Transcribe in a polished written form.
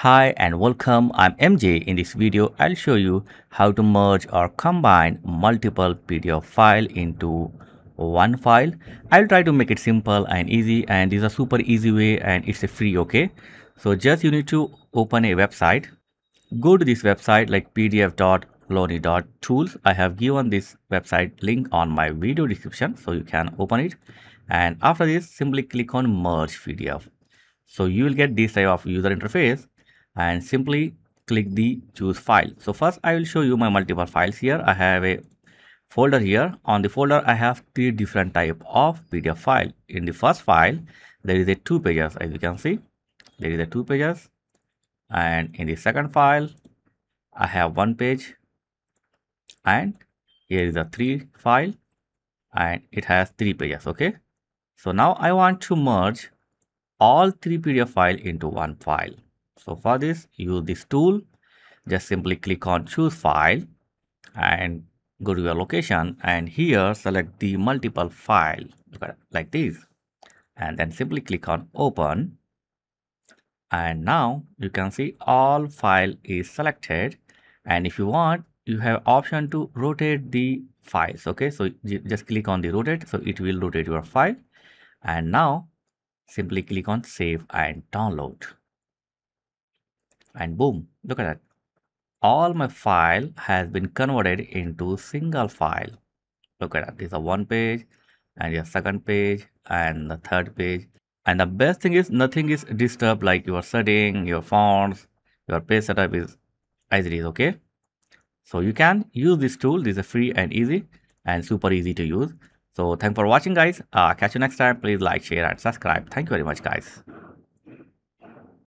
Hi and welcome, I'm MJ. In this video, I'll show you how to merge or combine multiple PDF files into one file. I'll try to make it simple and easy, and this is a super easy way and it's a free, okay? So just you need to open a website. Go to this website like pdf.loney.tools. I have given this website link on my video description, so you can open it. And after this, simply click on merge PDF. So you will get this type of user interface. And simply click the choose file. So first I will show you my multiple files here. I have a folder here. On the folder I have three different type of PDF file. In the first file there is a two pages, as you can see. There is a two pages, and in the second file I have one page, and here is a three file and it has three pages, okay? So now I want to merge all three PDF file into one file. So for this, use this tool. Just simply click on choose file and go to your location, and here select the multiple file like this, and then simply click on open. And now you can see all file is selected, and if you want, you have option to rotate the files, okay? So just click on the rotate, so it will rotate your file. And now simply click on save and download. And boom, look at that. All my file has been converted into single file. Look at that. This is a one page, and your second page, and the third page. And the best thing is nothing is disturbed, like your setting, your fonts, your page setup is as it is, okay? So you can use this tool. This is free and easy and super easy to use. So thanks for watching, guys. Catch you next time. Please like, share, and subscribe. Thank you very much, guys.